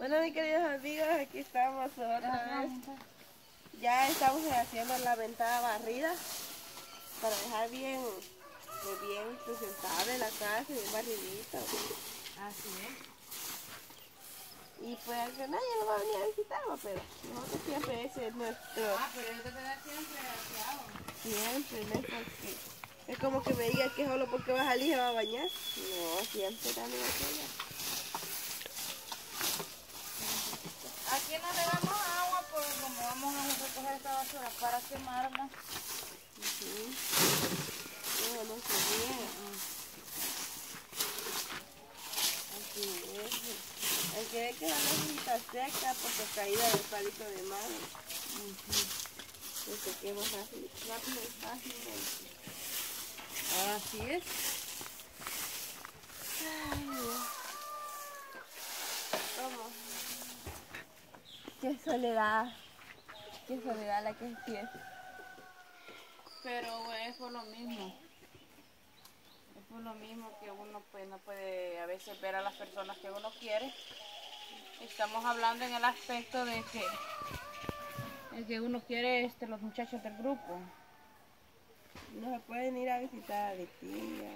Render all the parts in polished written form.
Bueno, mis queridos amigos, aquí estamos otra vez. Ya estamos haciendo la ventada barrida para dejar bien, bien presentable la casa, bien barridito. Así es. Y pues que nadie nos va a venir a visitar, pero nosotros siempre ese es nuestro. Ah, pero yo te voy a dar siempre agraciado. Siempre, no es porque... Es como que me diga que solo porque vas a salir se va a bañar. No, siempre también aquella. Aquí no le damos agua porque como vamos a recoger esta basura para quemarla. Bueno, qué bien. Así es. Hay que ver que la hoja está seca porque caída del palito de mano. Porque quema rápido y fácil. Así es. Ay, vamos. Qué soledad la que empieza. Pero es por lo mismo. Es por lo mismo que uno pues no puede a veces ver a las personas que uno quiere. Estamos hablando en el aspecto de que el que uno quiere es los muchachos del grupo. No se pueden ir a visitar a la tía.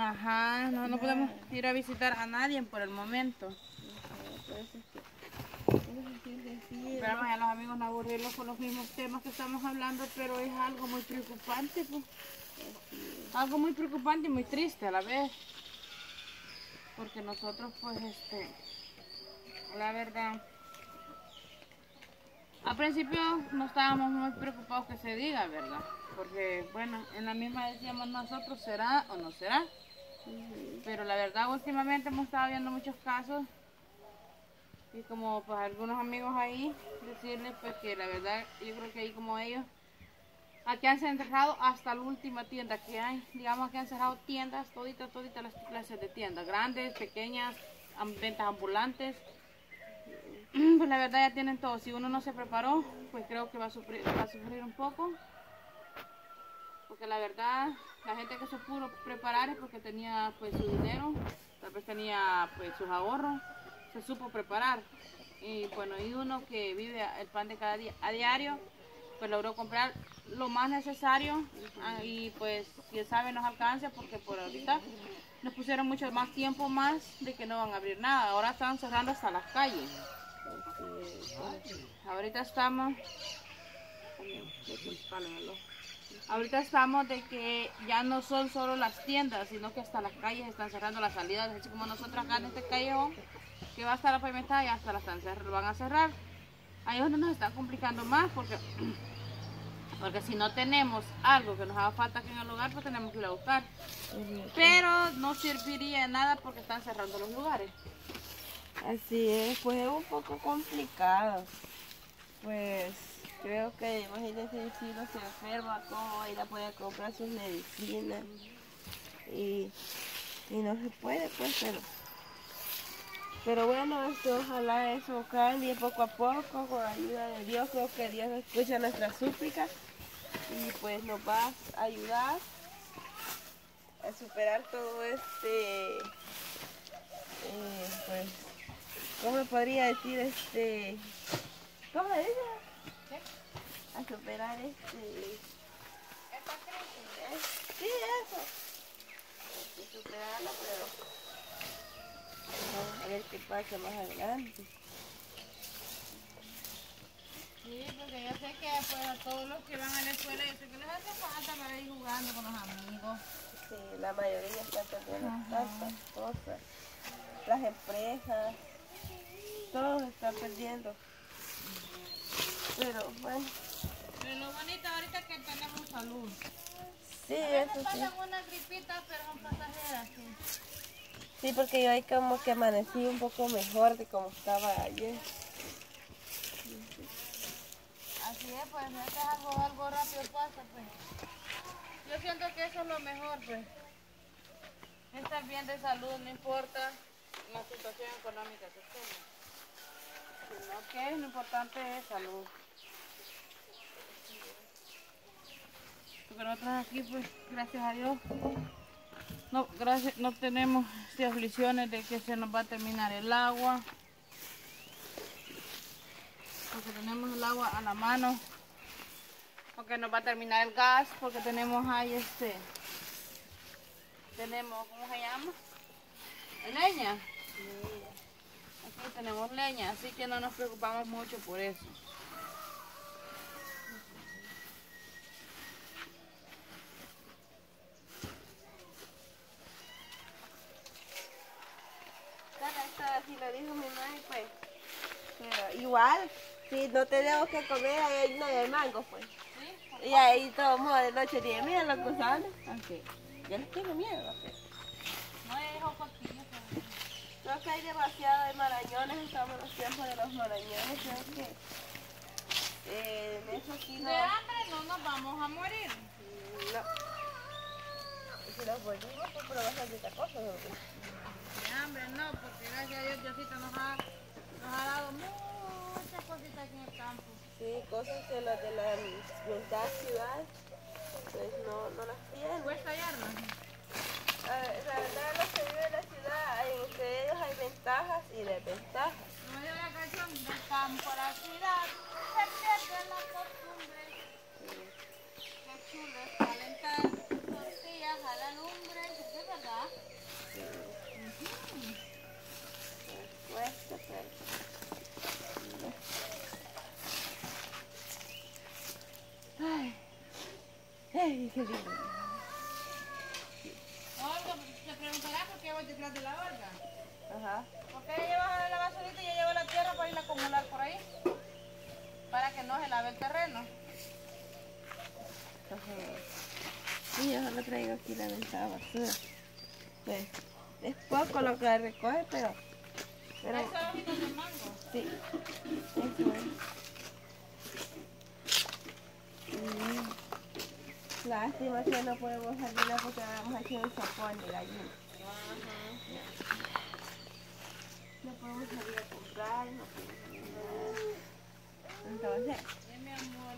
Ajá, no, no podemos ir a visitar a nadie por el momento. Ajá, por eso es que... Pero a los amigos no aburrirlos con los mismos temas que estamos hablando, pero es algo muy preocupante, pues. Algo muy preocupante y muy triste a la vez. Porque nosotros, pues, la verdad, al principio no estábamos muy preocupados que se diga, ¿verdad? Porque, bueno, en la misma decíamos nosotros, ¿será o no será? Pero la verdad, últimamente hemos estado viendo muchos casos. Y como pues algunos amigos ahí, decirles pues que la verdad, yo creo que ahí como ellos, aquí han cerrado hasta la última tienda que hay. Digamos que han cerrado tiendas, toditas las clases de tiendas, grandes, pequeñas, ventas ambulantes. Pues la verdad ya tienen todo, si uno no se preparó, pues creo que va a sufrir un poco. Porque la verdad, la gente que se pudo preparar es porque tenía pues su dinero, tal vez tenía pues sus ahorros. Se supo preparar y bueno, y uno que vive el pan de cada día a diario pues logró comprar lo más necesario y pues ya saben nos alcanza porque por ahorita nos pusieron mucho más tiempo más de que no van a abrir nada, ahora están cerrando hasta las calles. Ahorita estamos de que ya no son solo las tiendas sino que hasta las calles están cerrando las salidas, así como nosotros acá en este callejón que va a estar la pavimentada y hasta lo van a cerrar. Ahí es donde nos están complicando más porque si no tenemos algo que nos haga falta aquí en el lugar, pues tenemos que ir a buscar. Pero no serviría de nada porque están cerrando los lugares. Así es, pues es un poco complicado. Pues creo que imagínense si uno se enferma, cómo va a ir a poder comprar sus medicinas. Y no se puede, pues, pero bueno, ojalá eso cambie poco a poco, con la ayuda de Dios, creo que Dios escucha nuestras súplicas y pues nos va a ayudar a superar todo pues, ¿cómo podría decir cómo le dice? A superar esta crisis, sí, eso, superarla, pero... Vamos a ver qué pasa más adelante. Sí, porque yo sé que pues, a todos los que van a la escuela, yo sé que les hace falta para ir jugando con los amigos. Sí, la mayoría está perdiendo tantas cosas. Las empresas, todos están perdiendo. Pero bueno. Pero lo bonito ahorita es que tenemos salud. Sí, a veces eso pasan unas gripitas, pero son pasajeras, sí. Sí, porque yo ahí como que amanecí un poco mejor de como estaba ayer. Así es, pues, no es algo rápido pasa, pues. Yo siento que eso es lo mejor, pues. Estar bien de salud, no importa la situación económica que estemos. Sino que lo importante es salud. Porque nosotros aquí, pues, gracias a Dios. No tenemos aflicciones de que se nos va a terminar el agua, porque tenemos el agua a la mano, porque nos va a terminar el gas, porque tenemos ahí tenemos, ¿cómo se llama? Leña. Aquí tenemos leña, así que no nos preocupamos mucho por eso. Si lo dijo mi madre, pues. Pero igual, si no tenemos que comer, ahí no hay mango, pues. ¿Sí? Y ahí tomó de noche 10 mil los gusanos. Aunque yo les tengo miedo, pues. No dejo costillas, pero... Creo que hay demasiado de marañones, estamos en los tiempos de los marañones, creo que... en eso sí no... De hambre no nos vamos a morir. No. Si nos volvimos, pues probamos otra cosa, ¿no? Hambre no, porque gracias a Dios Diosito nos ha dado muchas cositas aquí en el campo. Sí, cosas que las de la voluntad ciudad, pues no las tienen. ¿Cuesta hallarlas? La verdad, los que viven en la ciudad, entre ellos hay ventajas y desventajas. No me dio la canción del campo a la ciudad, se pierden las costumbres. Sí. Los chulos calentan tortillas a la lumbre, ¿eso es verdad? Sí. Cuesta, pero... Ay, qué lindo. Olga, te preguntarás por qué voy detrás de la Olga. Ajá. ¿Por qué llevas la basurita y yo llevo la tierra para ir a acumular por ahí? Para que no se lave el terreno. Ajá. Y yo solo traigo aquí la ventana basura. Pues, es poco lo que recoge, pero... ¿Esas hojitas de mango? Sí, eso es. Lástima que no podemos salir porque vamos a hacer un sopón de gallina. No podemos salir a comprar, no podemos salir a... Entonces... Sí, mi amor.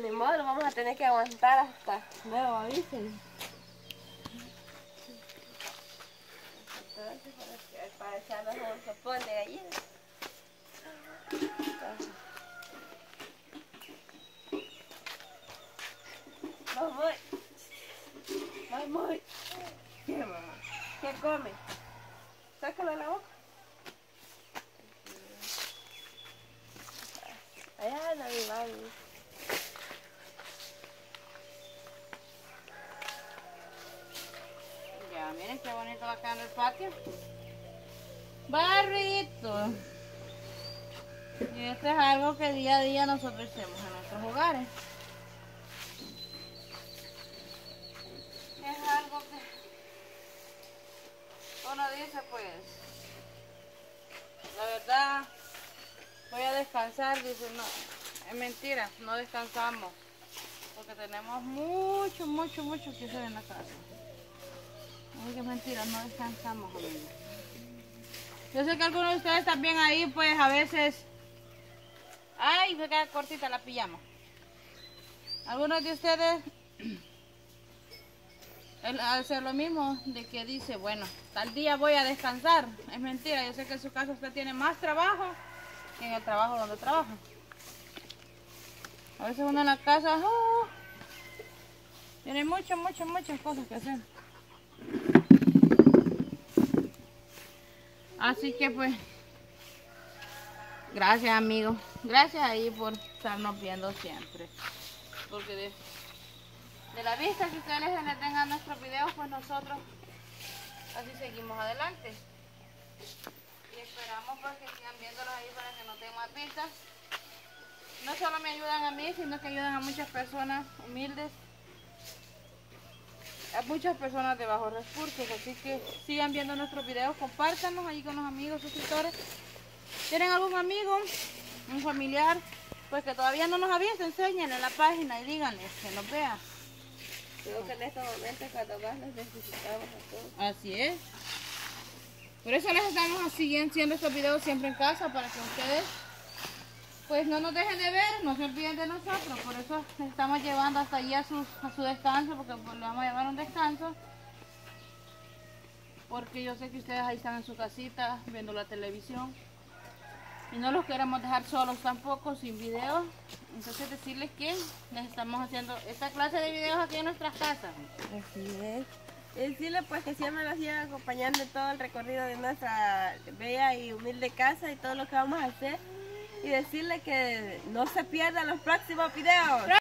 Ni modo, lo vamos a tener que aguantar hasta nuevo aviso. Para echarnos un sopón de gallina. Vamos. ¿Qué, mamá? ¿Qué come? Sácalo de la boca. Allá anda mi mami. Ya, miren qué bonito acá en el patio. Barrito. Y esto es algo que día a día nosotros hacemos en nuestros hogares. Es algo que uno dice, pues, la verdad, voy a descansar. Dice, no, es mentira, no descansamos. Porque tenemos mucho que hacer en la casa. Aunque es mentira, no descansamos, amigos. Yo sé que algunos de ustedes también ahí, pues a veces... ¡Ay! Me queda cortita la pijama. Algunos de ustedes... al hacer lo mismo, de que dice, bueno, tal día voy a descansar. Es mentira, yo sé que en su caso usted tiene más trabajo que en el trabajo donde trabaja. A veces uno en la casa... ¡Oh! Tiene muchas cosas que hacer. Así que pues, gracias amigos, gracias ahí por estarnos viendo siempre. Porque de la vista que ustedes les tengan nuestros videos, pues nosotros así seguimos adelante. Y esperamos pues que sigan viéndolos ahí para que no tengan más vistas. No solo me ayudan a mí, sino que ayudan a muchas personas humildes. A muchas personas de bajos recursos, así que sigan viendo nuestros videos, compártanos ahí con los amigos, suscriptores. ¿Tienen algún amigo, un familiar, pues que todavía no nos ha visto? Enséñenle la página y díganles que nos vea. Creo que en estos momentos cuando más nos necesitamos a todos. Así es. Por eso les estamos haciendo estos videos siempre en casa, para que ustedes pues no nos dejen de ver, no se olviden de nosotros. Por eso estamos llevando hasta allí a su descanso, porque pues, le vamos a llevar un descanso. Porque yo sé que ustedes ahí están en su casita, viendo la televisión. y no los queremos dejar solos tampoco, sin videos. Entonces decirles que les estamos haciendo esta clase de videos aquí en nuestras casas. Así es. Decirles pues que siempre los sigan acompañando en todo el recorrido de nuestra bella y humilde casa y todo lo que vamos a hacer. Y decirles que no se pierdan los próximos videos.